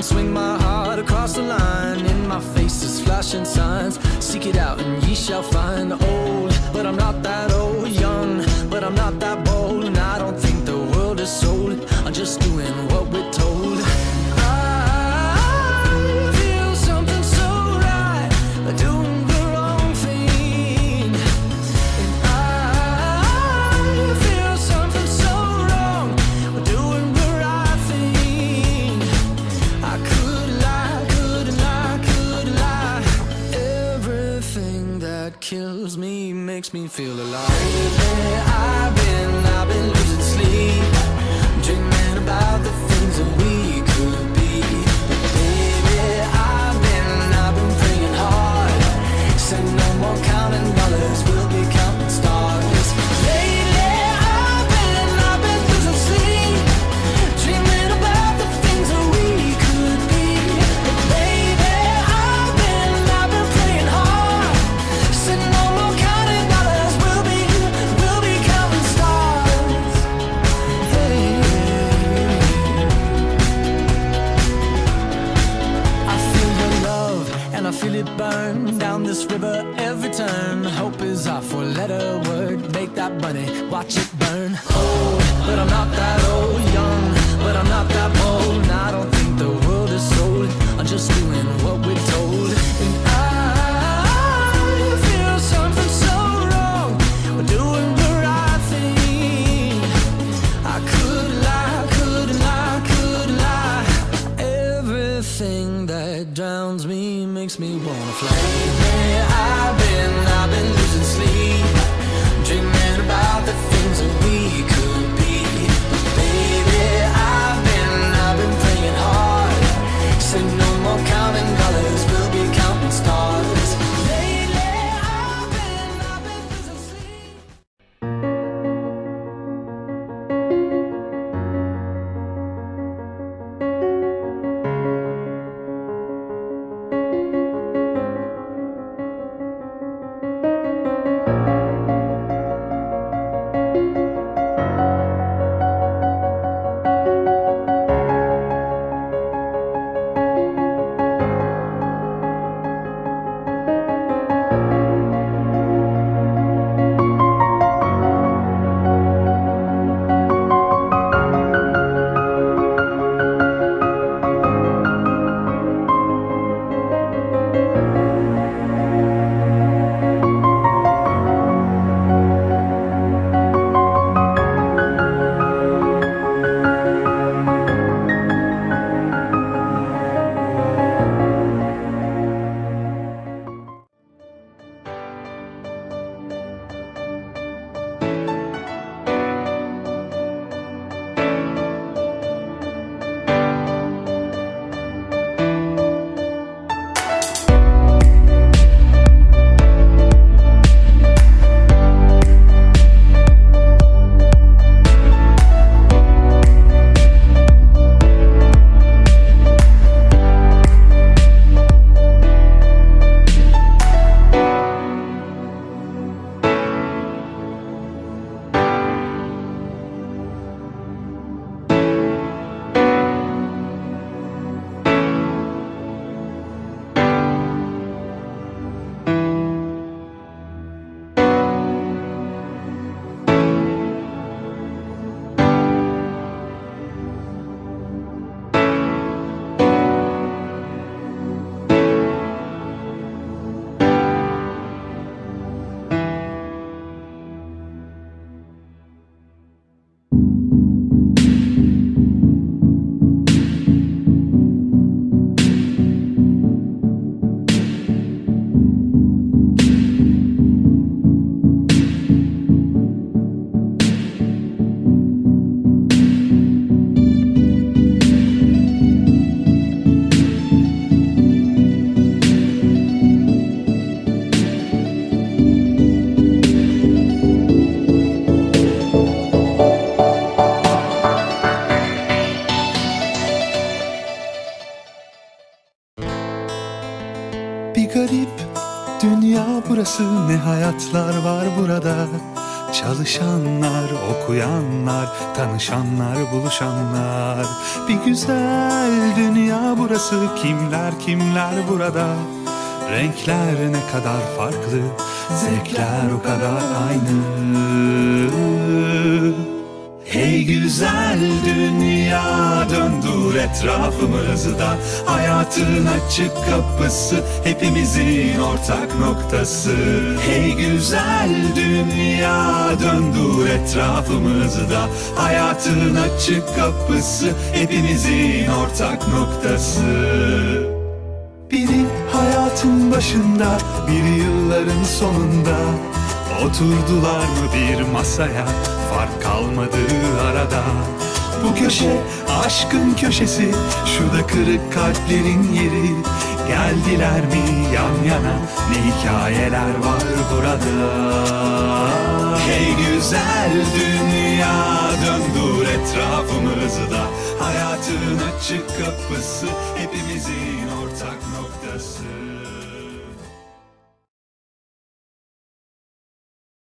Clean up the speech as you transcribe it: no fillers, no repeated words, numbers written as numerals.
Swing my heart across the line, in my face is flashing signs. Seek it out and ye shall find. Old, but I'm not that old. Young, but I'm not that bold. And I don't think the world is sold. I'm just doing what we're told. I feel something so right, doing the wrong thing. And I feel something so wrong, doing the right thing. That kills me, makes me feel alive. Lately, I've been losing sleep, dreaming about the things that we could be. But baby, I've been praying hard. Said no more counting dollars, we'll be counting stars. Lately, I've been losing sleep, dreaming about the things that we could be. But baby, I've been praying hard. I feel it burn down this river every turn. Hope is our four-letter word. Make that money, watch it burn. Old, but I'm not that old. Young, but I'm not that bold. And I don't think the world is sold. I'm just doing what we're told. And I feel something so wrong. We're doing the right thing. I could lie, could lie, could lie. Everything that drowns me makes me wanna fly. Lately, I've been losing sleep, dreaming about the things that we could be. But baby, I've been praying hard. Said no more counting dollars, we'll be counting stars. Lately, I've been losing sleep. Bir garip dünya burası, ne hayatlar var burada. Çalışanlar, okuyanlar, tanışanlar, buluşanlar. Bir güzel dünya burası, kimler kimler burada. Renkler ne kadar farklı, zevkler o kadar aynı. Hey güzel dünya, döndür etrafımızı da. Hayatın açık kapısı, hepimizin ortak noktası. Hey güzel dünya, döndür etrafımızı da. Hayatın açık kapısı, hepimizin ortak noktası. Biri hayatın başında, biri yılların sonunda. Oturdular mı bir masaya, fark kalmadı arada. Bu köşe aşkın köşesi, şurada kırık kalplerin yeri. Geldiler mi yan yana, ne hikayeler var burada. Hey güzel dünya, döndür etrafımızı da. Hayatın açık kapısı, hepimizin ortak noktası.